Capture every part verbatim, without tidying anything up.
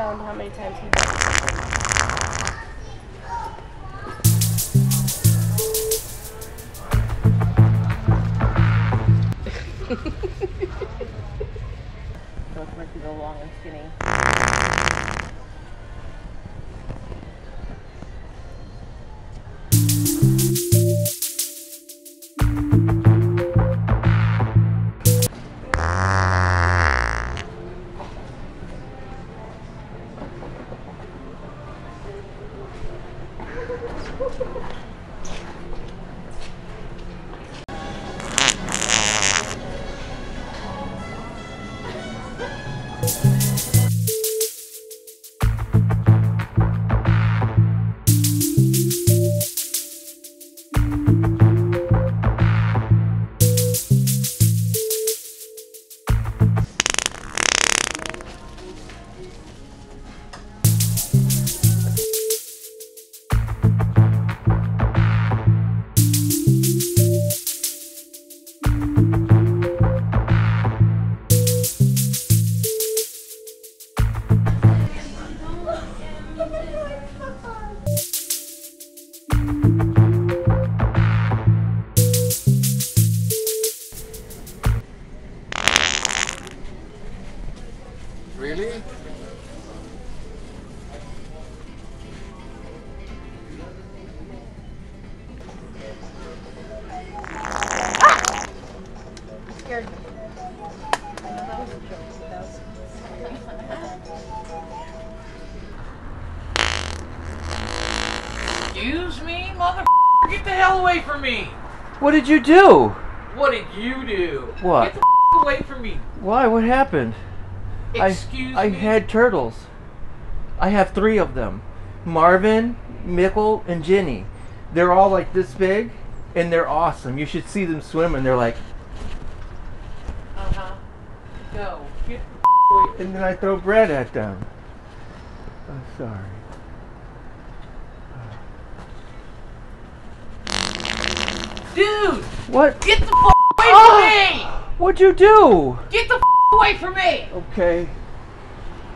sound how many times he does. So it's meant to go long and skinny. Really? Ah! I'm scared. I know that was a joke, but that was excuse me, motherfucker, get the hell away from me! What did you do? What did you do? What? Get the f away from me! Why? What happened? Excuse I, me? I had turtles. I have three of them. Marvin, Mickle, and Jenny. They're all like this big, and they're awesome. You should see them swim, and they're like... Uh-huh. Go. Get the away. And then I throw bread at them. I'm sorry. Dude! What? Get the f*** away oh! from me! What'd you do? Get the f*** away from me! Okay.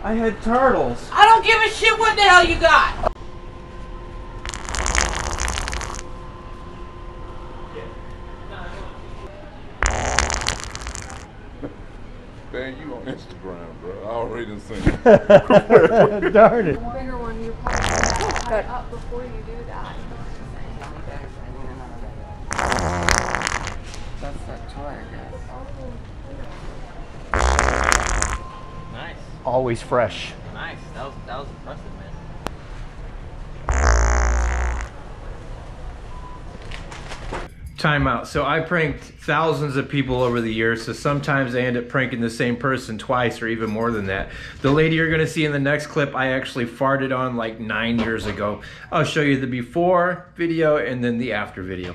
I had turtles. I don't give a shit what the hell you got! Man, you on Instagram, bro. I already done seen it. Darn it. Bigger one, you're probably high up before you do that. That's that toy, I guess. Always fresh. Nice. That was, that was impressive, man. Time out. So I pranked thousands of people over the years, so sometimes I end up pranking the same person twice or even more than that. The lady you're going to see in the next clip, I actually farted on like nine years ago. I'll show you the before video and then the after video.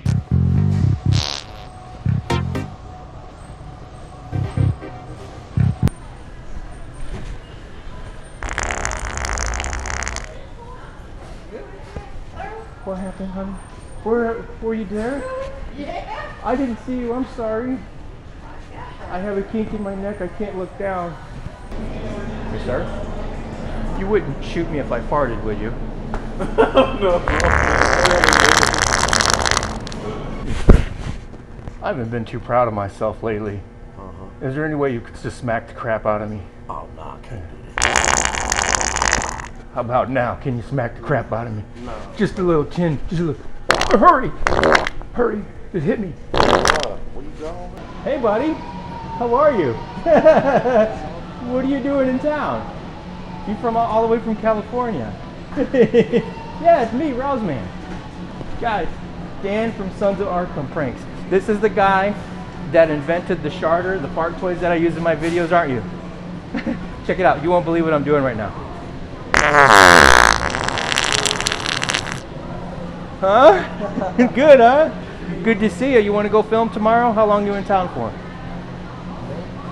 What happened, honey? Were, were you there? Yeah. I didn't see you. I'm sorry. I have a kink in my neck. I can't look down. Hey, sir? You wouldn't shoot me if I farted, would you? No. I haven't been too proud of myself lately. Uh-huh. Is there any way you could just smack the crap out of me? Oh, no, I can't do that. How about now? Can you smack the crap out of me? No. Just a little chin. Just a little. Oh, hurry! Hurry! Just hit me. Uh, where you going? Hey, buddy. How are you? What are you doing in town? You from all, all the way from California? Yeah, it's me, Rouseman. Guys, Dan from Sons of Arkham Pranks. This is the guy that invented the sharker, the fart toys that I use in my videos, aren't you? Check it out. You won't believe what I'm doing right now. Huh? Good, huh? Good to see you. You want to go film tomorrow? How long are you in town for?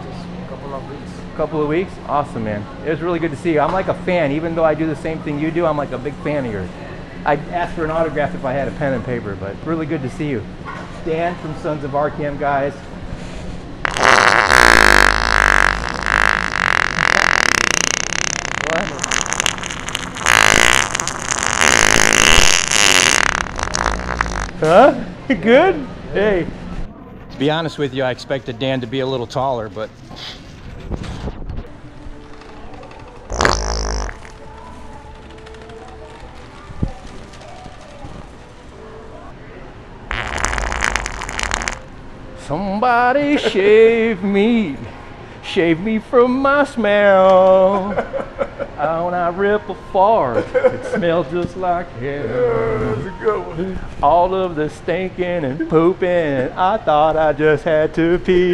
Just a couple of weeks. A couple of weeks? Awesome, man. It was really good to see you. I'm like a fan. Even though I do the same thing you do, I'm like a big fan of yours. I'd ask for an autograph if I had a pen and paper, but really good to see you. Dan from Sons of Arkham, guys. What? Huh? Good? Hey. To be honest with you, I expected Dan to be a little taller, but... Somebody shave me, shave me from my smell. I when I rip a fart, it smells just like hell. Yeah, that's a good one. All of the stinking and pooping, I thought I just had to pee.